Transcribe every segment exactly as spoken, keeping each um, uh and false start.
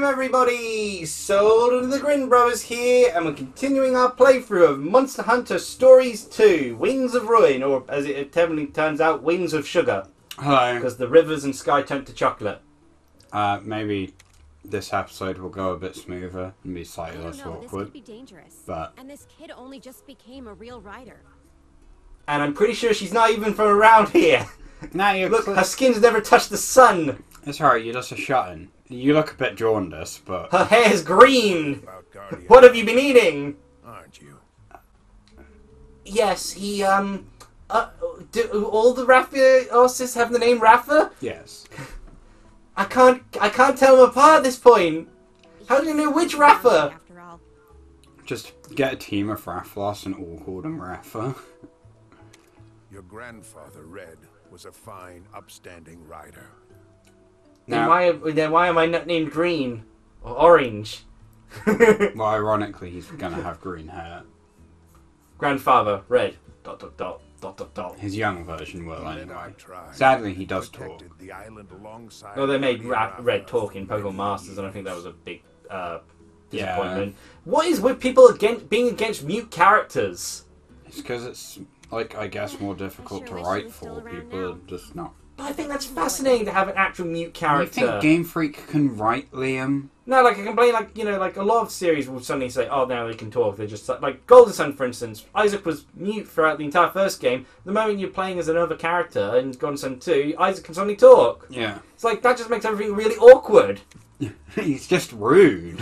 Welcome everybody! Soldo the Grin Brothers here, and we're continuing our playthrough of Monster Hunter Stories two, Wings of Ruin, or as it technically turns out, Wings of Sugar. Hello. Because the rivers and sky turned to chocolate. Uh, maybe this episode will go a bit smoother and be slightly less know, awkward. This could be dangerous. But and this kid only just became a real rider. And I'm pretty sure she's not even from around here. Now you look, her skin's never touched the sun. It's alright, you're just a shut-in. You look a bit jaundiced, but... Her hair's green! What have you been eating? Aren't you? Yes, he, um... Uh, do all the Raffia horses have the name Rafa? Yes. I can't... I can't tell them apart at this point! How do you know which Rafa? Just get a team of Rafflos and all call them Rafa. Your grandfather, Red, was a fine, upstanding rider. Then why, then why am I not named Green? Or Orange? Well, ironically, he's gonna have green hair. Grandfather, Red, dot dot dot, dot dot dot. His young version will, anyway. Sadly, he does talk. Well, they made Red talk in Pokémon Masters, and I think that was a big uh, disappointment. Yeah. What is with people against, being against mute characters? It's because it's, like, I guess more difficult to write for. People are just not... But I think that's fascinating to have an actual mute character. You think Game Freak can write Liam? No, like I complain, like you know, like a lot of series will suddenly say, "Oh, now they can talk." They're just like, like Golden Sun, for instance. Isaac was mute throughout the entire first game. The moment you're playing as another character in Golden Sun Two, Isaac can suddenly talk. Yeah, it's like that just makes everything really awkward. He's just rude.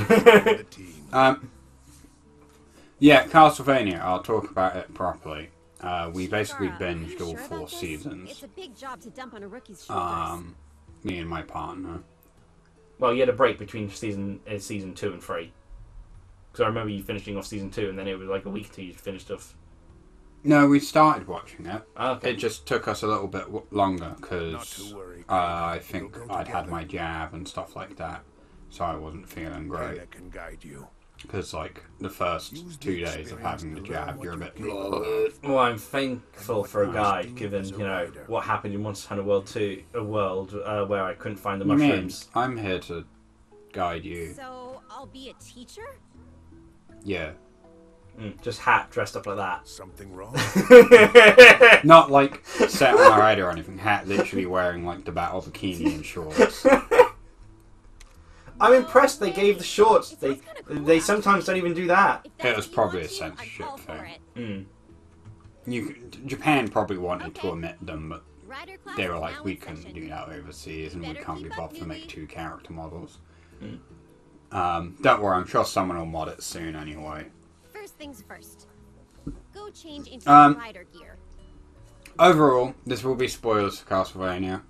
um, yeah, Castlevania. I'll talk about it properly. Uh, we basically binged all four seasons. It's a big job to dump on a rookie's shoulders. Um, me and my partner. Well, you had a break between season uh, season two and three. Because I remember you finishing off season two, and then it was like a week till you finished off. No, we started watching it. Okay. It just took us a little bit w longer because uh, I think I'd had my jab and stuff like that, so I wasn't feeling great. Because, like, the first two days of having the jab, you're a bit... Well, I'm thankful for a guide, given, you know, what happened in Monster Hunter World two, a world uh, where I couldn't find the mushrooms. You mean, I'm here to guide you. So, I'll be a teacher? Yeah. Mm, just hat, dressed up like that. Something wrong? Not, like, set on a rider or anything. Hat, literally wearing, like, the battle bikini and shorts. I'm impressed they gave the shorts. They they sometimes don't even do that. It was probably a censorship thing. Mm. You, Japan probably wanted to omit them, but they were like, we couldn't do that overseas, and we can't be bothered to make two character models. Mm. Um, don't worry, I'm sure someone will mod it soon anyway. First things first. Go change into rider gear. Overall, this will be spoilers for Castlevania.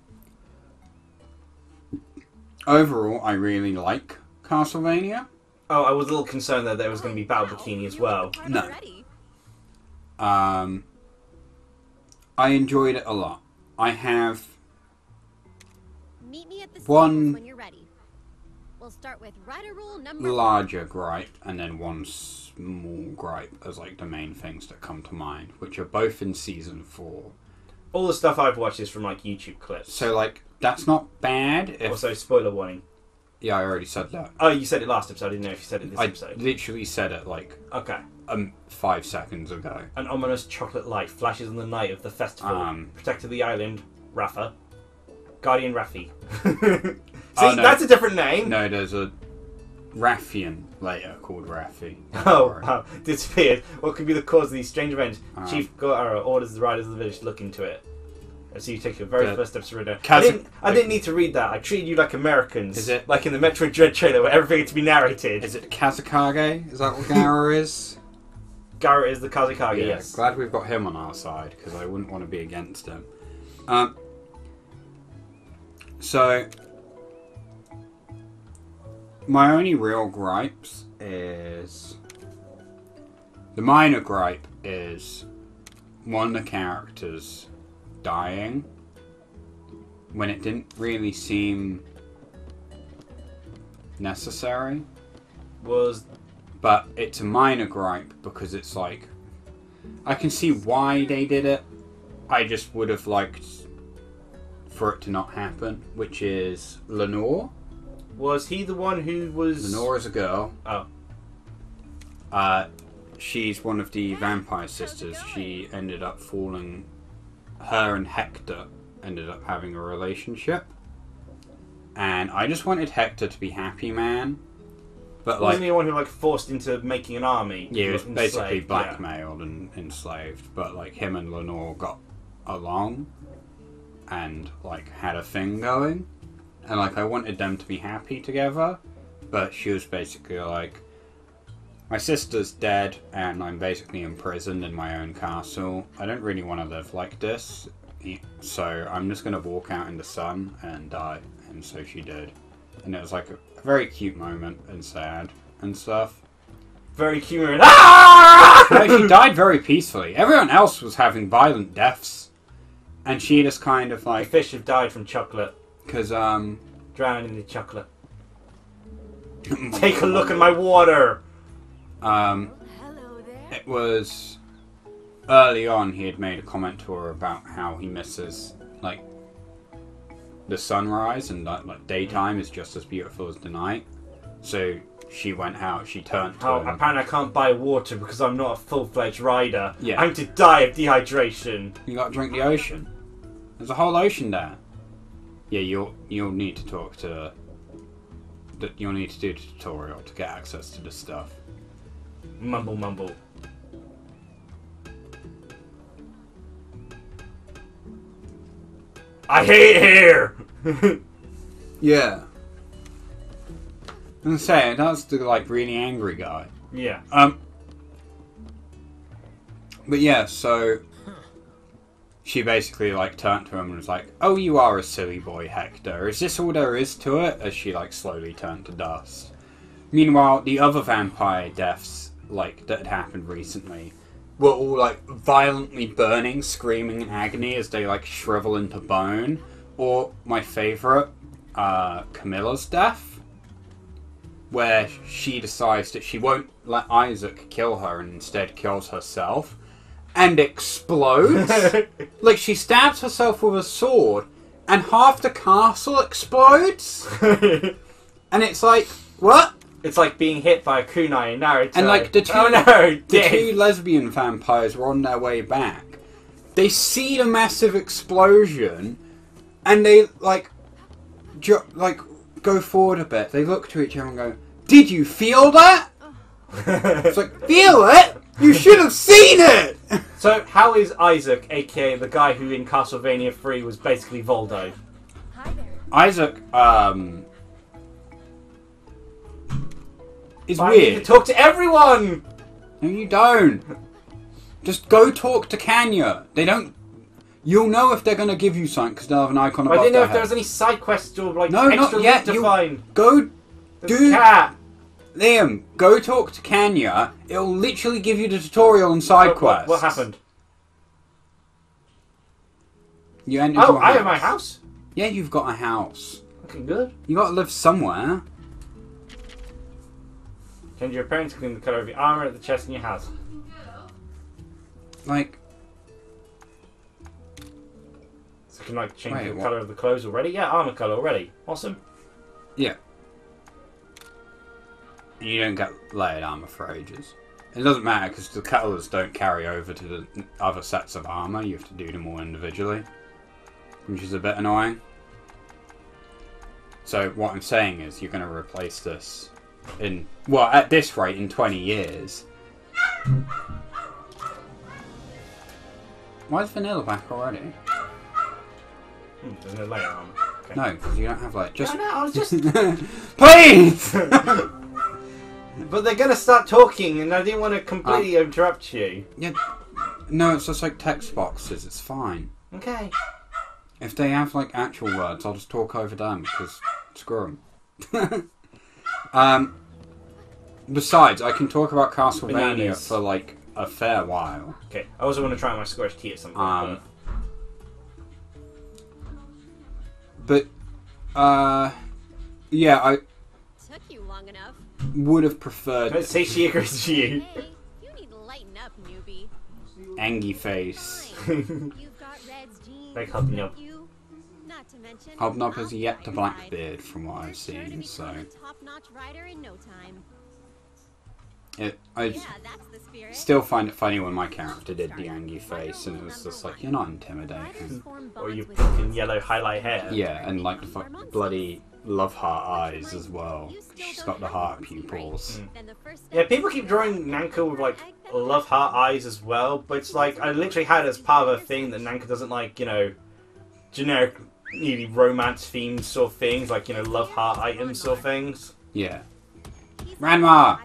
Overall, I really like Castlevania. Oh, I was a little concerned that there was going to be Battle Bikini as well. No. Um, I enjoyed it a lot. I have one larger gripe and then one small gripe as like the main things that come to mind, which are both in Season four. All the stuff I've watched is from like YouTube clips. So like... That's not bad. If... Also, spoiler warning. Yeah, I already said that. Oh, you said it last episode. I didn't know if you said it this I episode. I literally said it like okay, um, five seconds ago. An ominous chocolate light flashes on the night of the festival. Um, Protector of the island, Rafa, Guardian Raffi. See, oh, no. That's a different name. No, there's a Raffian later called Raffi. Oh, wow. Disappeared. What could be the cause of these strange events? Um, Chief Gara orders the riders of the village to look into it. So you take your very the first steps to read it. I didn't, I didn't need to read that. I treated you like Americans. Is it like in the Metroid Dread trailer where everything had to be narrated? Is it Kazakage? Is that what Gara is? Gara is the Kazakage, yeah, yes. Glad we've got him on our side because I wouldn't want to be against him. Um, so, my only real gripes is... The minor gripe is one of the characters... dying when it didn't really seem necessary was but it's a minor gripe because it's like I can see why they did it. I just would have liked for it to not happen, which is Lenore Was he the one who was... Lenore's a girl. Oh. Uh, she's one of the vampire sisters. She ended up falling... Her and Hector ended up having a relationship. And I just wanted Hector to be happy, man. But Wasn't like, he the one who like forced into making an army? Yeah, he was basically blackmailed yeah. and enslaved. But like him and Lenore got along and like had a thing going. And like I wanted them to be happy together, but she was basically like, my sister's dead and I'm basically imprisoned in my own castle. I don't really want to live like this, so I'm just going to walk out in the sun and die. And so she did. And it was like a very cute moment and sad and stuff. Very cute and ah! Like she died very peacefully. Everyone else was having violent deaths. And she just kind of like... The fish have died from chocolate. Because, um... drowning in the chocolate. Take a look at my water! Um... It was... Early on, he had made a comment to her about how he misses, like, the sunrise and, like, like daytime is just as beautiful as the night. So, she went out, she turned to Oh, him. Apparently I can't buy water because I'm not a full-fledged rider. Yeah. I'm to die of dehydration. You gotta drink the ocean. There's a whole ocean there. Yeah, you'll you'll need to talk to. You'll need to do the tutorial to get access to this stuff. Mumble mumble. I hate hair. Yeah. I'm saying that's the like really angry guy. Yeah. Um. But yeah, so. She basically like turned to him and was like, "Oh, you are a silly boy, Hector. Is this all there is to it?" As she like slowly turned to dust. Meanwhile, the other vampire deaths like that had happened recently were all like violently burning, screaming in agony as they like shrivel into bone. Or my favorite, uh, Camilla's death, where she decides that she won't let Isaac kill her and instead kills herself. And explodes. Like, she stabs herself with a sword, and half the castle explodes. And it's like, what? It's like being hit by a kunai in Naruto. And, like, the two, oh, no, the two lesbian vampires were on their way back. They see the massive explosion, and they, like, ju like go forward a bit. They look to each other and go, "Did you feel that?" It's like, feel it? You should have seen it! So, how is Isaac, aka the guy who in Castlevania three was basically Voldo? Hi there. Isaac, um... is weird. I need to talk to everyone! No, you don't. Just go talk to Kanya. They don't... You'll know if they're going to give you something, because they'll have an icon above their head. I didn't know if there was any side quests or, like, no, extra loot to find. Go do... cat. Liam, go talk to Kanya. It'll literally give you the tutorial and side what, quests. What, what happened? You ended up. Oh, I have my house? Yeah, you've got a house. Looking good. You gotta live somewhere. Change your appearance, clean the colour of your armour at the chest in your house. Like. So, can I like, change Wait, the colour of the clothes already? Yeah, armour colour already. Awesome. Yeah. You don't get layered armour for ages. It doesn't matter because the colours don't carry over to the other sets of armour. You have to do them all individually, which is a bit annoying. So what I'm saying is you're going to replace this in, well, at this rate, in twenty years. Why is vanilla back already? Hmm, there's no layer armour. Okay. No, because you don't have like just... No, no, I was just... Please! But they're going to start talking, and I didn't want to completely uh, interrupt you. Yeah, no, it's just like text boxes. It's fine. Okay. If they have, like, actual words, I'll just talk over them, because screw them. um, besides, I can talk about Castlevania Bananas. for, like, a fair while. Okay, I also want to try my Scottish tea at some point. Um, but, uh, yeah, I... Took you long enough. Would have preferred. Don't say she agrees to you. Hey, you need to lighten up, newbie. Angie face. You've got Red's jeans. Like, help me up. Not Hobnob has yet to Blackbeard from what I've seen, so... It, I still find it funny when my character did the angry face and it was just like, you're not intimidating. Or your fucking yellow highlight hair. Yeah, and like the fucking bloody love heart eyes as well. She's got the heart pupils. Mm. Yeah, people keep drawing Nanka with like love heart eyes as well, but it's like, I literally had it as part of a thing that Nanka doesn't like, you know, generic, nearly romance themed sort of things, like, you know, love heart items sort of things. Yeah. Ranmar!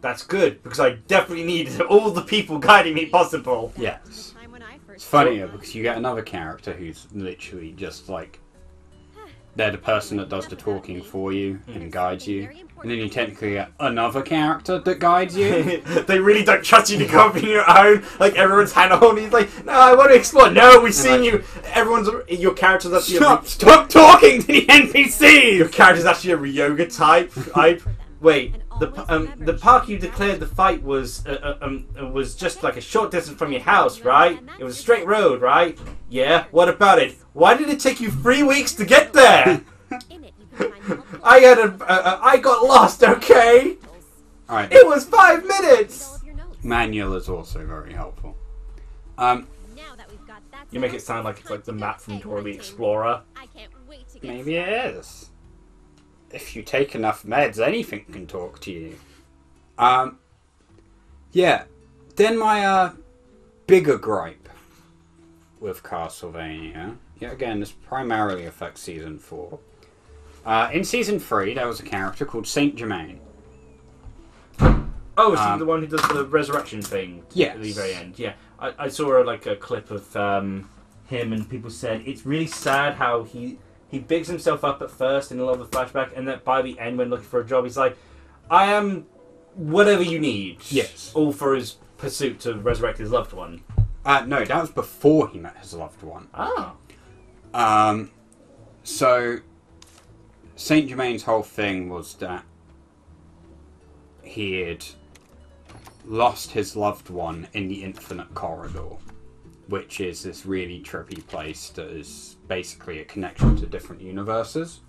That's good, because I definitely needed all the people guiding me possible. Yes. It's funnier because you get another character who's literally just like, they're the person that does the talking for you and guides you. And then you technically get another character that guides you. They really don't trust you to go up on your own. Like, everyone's hand-holding. He's like, no, I want to explore. No, we've seen like, you. Everyone's, your character's actually Stop, a, stop talking to the N P Cs! Your character's actually a Ryoga type. I, wait. The um, the park you declared the fight was uh, um was just like a short distance from your house, right? It was a straight road, right? Yeah. What about it? Why did it take you three weeks to get there? I had a uh, I got lost. Okay. All right. It was five minutes. Manual is also very helpful. Um. You make it sound like it's like the map from Dora the Explorer. Maybe it is. If you take enough meds, anything can talk to you. Um, yeah. Then my uh, bigger gripe with Castlevania. Yet again, this primarily affects Season four. Uh, in Season three, there was a character called Saint Germain. Oh, is um, he the one who does the resurrection thing? Yes. At the very end, yeah. I, I saw like a clip of um, him and people said, it's really sad how he... He bigs himself up at first in a lot of the flashback, and then by the end, when looking for a job, he's like, I am whatever you need. Yes. All for his pursuit to resurrect his loved one. Uh, no, that was before he met his loved one. Ah. Um, so, Saint Germain's whole thing was that he had lost his loved one in the Infinite Corridor, which is this really trippy place that is basically a connection to different universes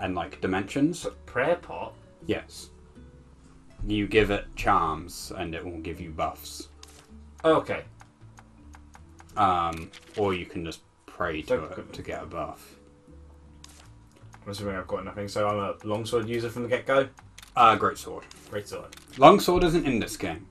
and, like, dimensions. But prayer pot? Yes. You give it charms and it will give you buffs. Okay. Um, or you can just pray to Don't, it to get a buff. I'm assuming I've got nothing, so I'm a longsword user from the get-go? Uh, greatsword. Greatsword. Longsword isn't in this game.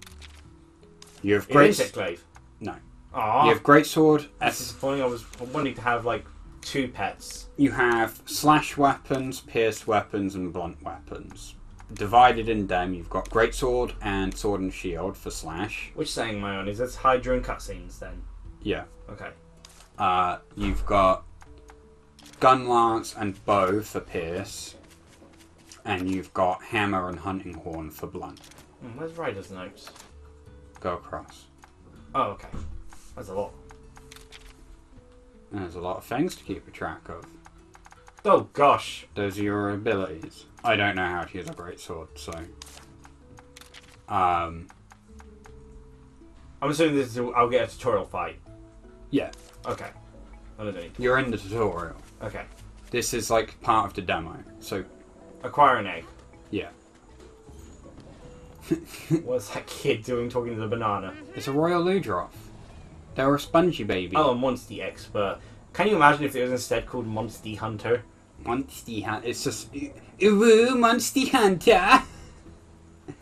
You have great... Glaive? No. Aww. You have greatsword. That's disappointing. I was wanting to have like two pets. You have slash weapons, pierce weapons, and blunt weapons. Divided in them, you've got greatsword and sword and shield for slash. Which saying my own is that's Hydra and cutscenes then. Yeah. Okay. Uh, you've got gun, lance, and bow for pierce, and you've got hammer and hunting horn for blunt. Mm, where's Rider's notes? Go across. Oh, okay. That's a lot. And there's a lot of things to keep a track of. Oh gosh! Those are your abilities. I don't know how to use a greatsword, so... Um... I'm assuming this is a, I'll get a tutorial fight. Yeah. Okay. You're in the tutorial. Okay. This is like part of the demo, so... Acquire an egg. Yeah. What's that kid doing talking to the banana? It's a Royal Ludroff. They're a spongy baby. Oh, a Monster expert. Can you imagine if it was instead called Monster Hunter? Monster Hunter. It's just... Ooh, Monster Hunter!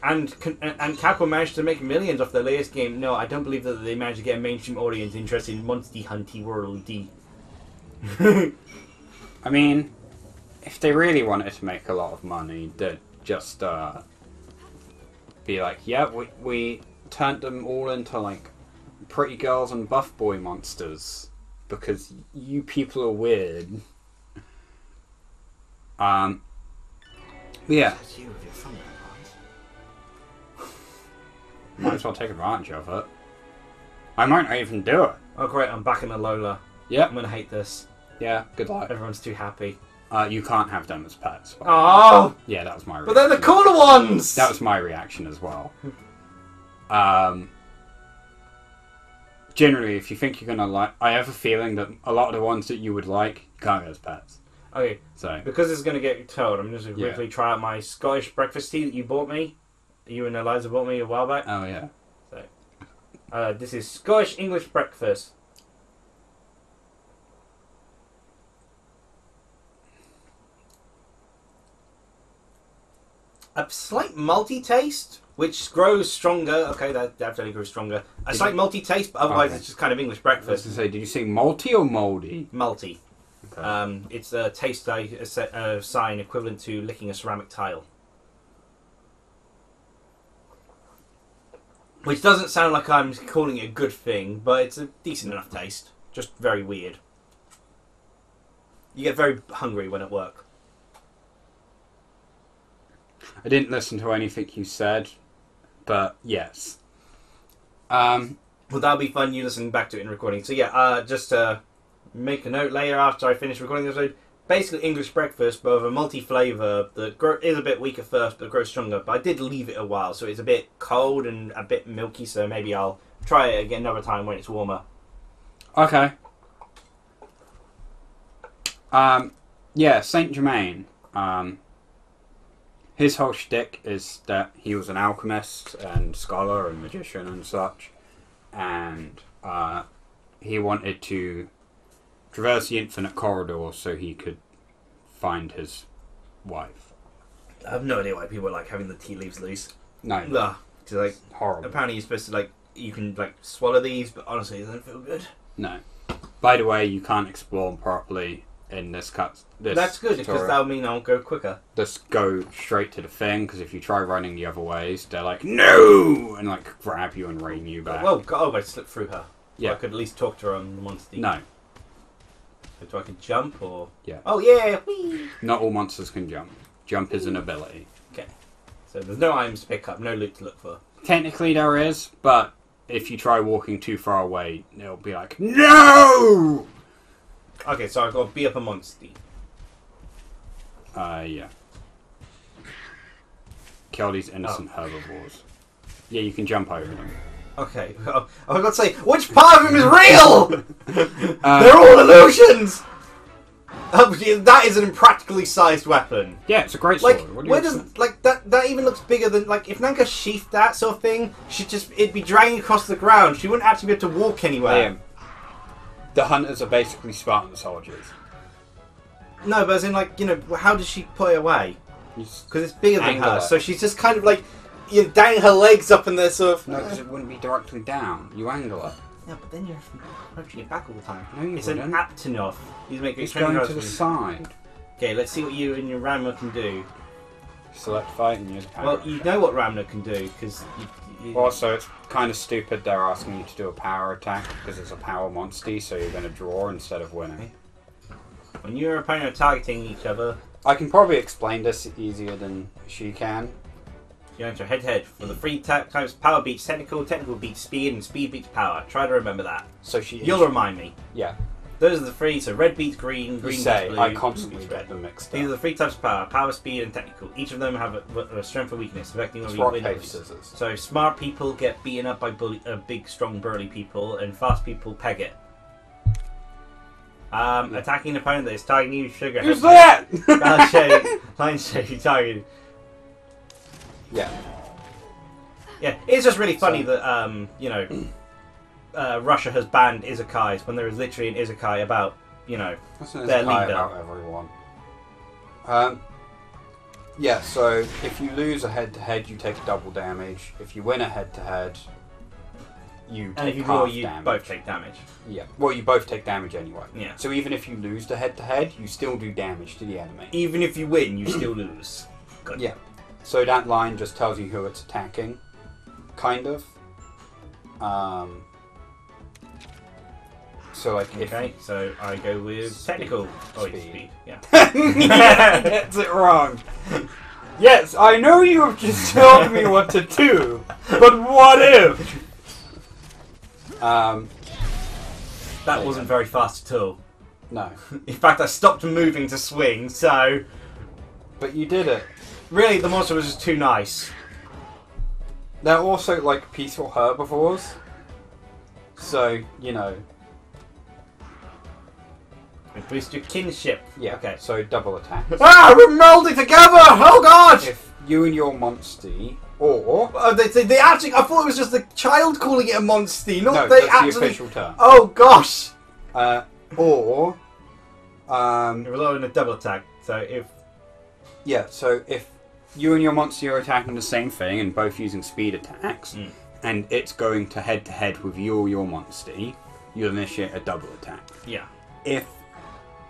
And, and Capcom managed to make millions off their latest game. No, I don't believe that they managed to get a mainstream audience interested in Monster Hunter World D. I mean, if they really wanted to make a lot of money, they'd just uh, be like, yeah, we, we turned them all into, like, pretty girls and buff boy monsters because you people are weird. Um, yeah. Might as well take advantage of it. I might not even do it. Oh great, I'm back in the Lola. Yeah. I'm gonna hate this. Yeah, good luck. Everyone's too happy. Uh, you can't have them as pets. Oh! Yeah, that was my reaction. But they're the cooler ones! That was my reaction as well. Um... generally, if you think you're gonna like, I have a feeling that a lot of the ones that you would like, you can't get as pets. Okay, so because it's gonna get told, I'm just gonna yeah. quickly try out my Scottish breakfast tea that you bought me. You and Eliza bought me a while back. Oh yeah. So, uh, this is Scottish English breakfast. A slight malty taste, which grows stronger. Okay, that definitely grows stronger. A did slight malty taste, but otherwise okay. it's just kind of English breakfast. I was going to say, did you say malty or mouldy? Malty. Okay. Um, it's a taste I, a, a sign equivalent to licking a ceramic tile. Which doesn't sound like I'm calling it a good thing, but it's a decent enough taste. Just very weird. You get very hungry when at work. I didn't listen to anything you said, but yes. Um, well, that'll be fun, you listening back to it in recording. So yeah, uh, just to make a note later after I finish recording this episode, basically English breakfast, but with a multi-flavour that is a bit weak at first, but grows stronger. But I did leave it a while, so it's a bit cold and a bit milky, so maybe I'll try it again another time when it's warmer. Okay. Um, yeah, Saint Germain. Um... His whole shtick is that he was an alchemist and scholar and magician and such, and uh, he wanted to traverse the infinite corridors so he could find his wife. I have no idea why people are like having the tea leaves loose. No, no. It's like horrible. Apparently, you're supposed to like you can like swallow these, but honestly, it doesn't feel good. No. By the way, you can't explore them properly. In this cut, this that's good tutorial. Because that'll mean I'll go quicker. Just go straight to the thing, because if you try running the other ways, they're like no, and like grab you and rein you back. Well, oh, I slipped through her. Yeah, so I could at least talk to her on the monster. No, so do I can jump or yeah? Oh yeah, whee! Not all monsters can jump. Jump is an ability. Okay, so there's no items to pick up, no loot to look for. Technically there is, but if you try walking too far away, it'll be like no. Okay, so I've got to beat up a monster. Uh, yeah. Kill these innocent oh. herbivores. Yeah, you can jump over them. Okay. Oh, I was going to say, which part of them is real? um, They're all illusions! That is an impractically sized weapon. Yeah, it's a great sword. Like, what do where you does, like that, that even looks bigger than... Like, if Nanka sheathed that sort of thing, she'd just, it'd be dragging across the ground. She wouldn't actually be able to walk anywhere. Damn. The hunters are basically Spartan soldiers. No, but as in, like, you know, how does she put it away? Because it's bigger than her, her, so she's just kind of like, you dang her legs up in this sort of... No, because it wouldn't be directly down. You angle her. Yeah, but then you're approaching your back all the time. No, you it's wouldn't. An Aptenoff. He's making it's going to the side. Okay, let's see what you and your Ranmar can do. Select fight and use power. Well, you attack. Know what Ranmar can do, because... Also, it's kind of stupid they're asking you to do a power attack because it's a power monster, so you're going to draw instead of winning. When your opponent are targeting each other... I can probably explain this easier than she can. You enter head-to-head for the three times power beats technical, technical beats speed, and speed beats power. Try to remember that. So she. You'll is... remind me. Yeah. Those are the three, so red beats green, green you say, beats blue, I constantly get them mixed up. These are the three types of power, power, speed and technical. Each of them have a, a strength or weakness, affecting whether you win or lose. So smart people get beaten up by bully, uh, big, strong, burly people, and fast people peg it. Um, yeah. Attacking an opponent that is targeting you, trigger... Who's that? Balance shade, line shade, target. Yeah. Yeah, it's just really funny so, that, um, you know... Uh, Russia has banned izakayas when there is literally an izakaya about, you know, that's an their leader. About everyone. Um, yeah, so if you lose a head-to-head, -head, you take double damage. If you win a head-to-head, -head, you and take if you half draw, you damage. Both take damage. Yeah, well, you both take damage anyway. Yeah. So even if you lose the head-to-head, -head, you still do damage to the enemy. Even if you win, you still lose. Good. Yeah. So that line just tells you who it's attacking, kind of. Um... So like okay, if so I go with speed. Technical. Oh, speed. speed. Yeah. Yeah, that's it wrong. Yes, I know you have just told me what to do, but what if? Um, that yeah. wasn't very fast at all. No. In fact, I stopped moving to swing. So. But you did it. Really, the monster was just too nice. They're also like peaceful herbivores. So, you know... And boost your kinship. Yeah, okay. So double attack. Ah! We're melding together! Oh god! If you and your monstie, or... Oh, they, they, they actually... I thought it was just the child calling it a monstie, not no, they that's actually... the official term. Oh gosh! Uh, or... Um... We're rolling a double attack, so if... Yeah, so if you and your monstie are attacking the same thing and both using speed attacks, mm. and it's going to head-to-head -head with you or your monstie, you'll initiate a double attack. Yeah. If...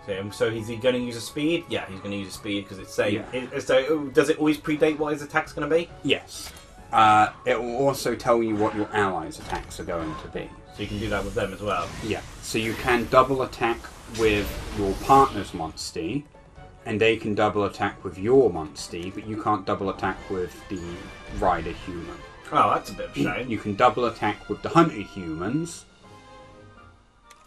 So, so is he going to use a speed? Yeah, he's going to use a speed because it's safe. Yeah. It, so does it always predate what his attack's going to be? Yes. Uh, it will also tell you what your allies' attacks are going to be. So you can do that with them as well? Yeah. So you can double attack with your partner's monstie, and they can double attack with your monstie, but you can't double attack with the rider human. Oh, that's a bit of a shame. You can double attack with the hunter humans,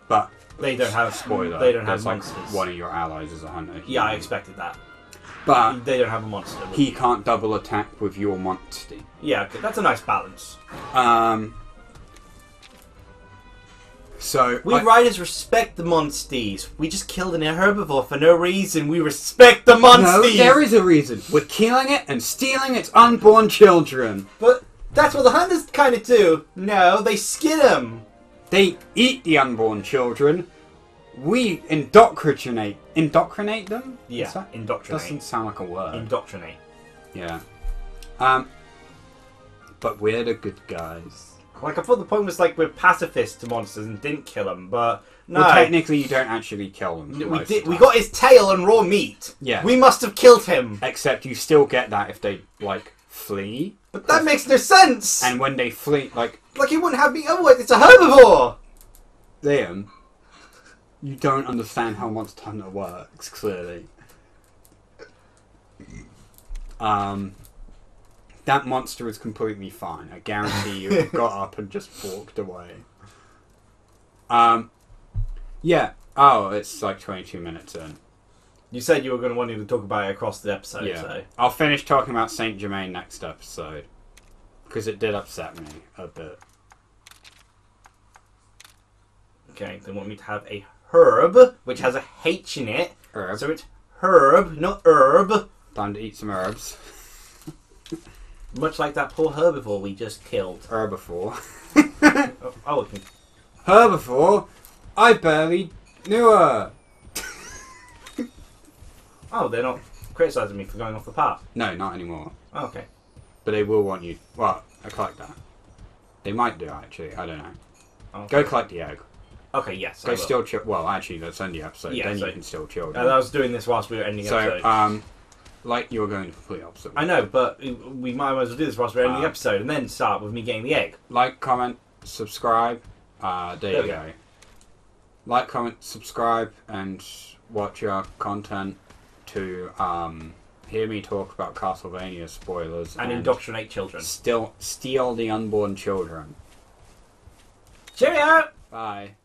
but... They don't have spoiler. They don't have like monsters. One of your allies is a hunter. Human. Yeah, I expected that. But they don't have a monster. He can't double attack with your monster. Yeah, that's a nice balance. Um. So we I, riders respect the monsties. We just killed an herbivore for no reason. We respect the monsties. No, there is a reason. We're killing it and stealing its unborn children. But that's what the hunters kind of do. No, they skin them. They eat the unborn children. We indoctrinate, indoctrinate them. Yeah, that, indoctrinate doesn't sound like a word. Indoctrinate. Yeah. Um. But we're the good guys. Like I thought, the point was like we're pacifists to monsters and didn't kill them, but no. Well, technically, you don't actually kill them. We did. We got his tail and raw meat. Yeah. We must have killed him. Except you still get that if they like flee. But that makes no sense! And when they flee, like... Like he wouldn't have me otherwise, it's a herbivore! Liam, you don't understand how Monster Hunter works, clearly. Um, that monster is completely fine. I guarantee you it got up and just walked away. Um, yeah. Oh, it's like twenty-two minutes in. You said you were going to want to talk about it across the episode, yeah. so... I'll finish talking about Saint Germain next episode. Because it did upset me a bit. Okay, they want me to have a herb, which has a H in it. Herb. So it's herb, not herb. Time to eat some herbs. Much like that poor herbivore we just killed. Herbivore. oh, oh, okay. Herbivore? I barely knew her. Oh, they're not criticising me for going off the path? No, not anymore. Oh, okay. But they will want you... Well, I collect that. They might do, actually. I don't know. Okay. Go collect the egg. Okay, yes, Go I will. Still chill... Well, actually, let's end the episode. Yeah, then so, you can still chill. Uh, I was doing this whilst we were ending the so, episode. So, um... Like, you were going to complete opposite. I know, but we might as well do this whilst we're ending um, the episode and then start with me getting the egg. Like, comment, subscribe. Uh, there, there you go. go. Like, comment, subscribe, and watch our content. To um, hear me talk about Castlevania spoilers and, and indoctrinate children, still steal the unborn children. Cheerio! Bye.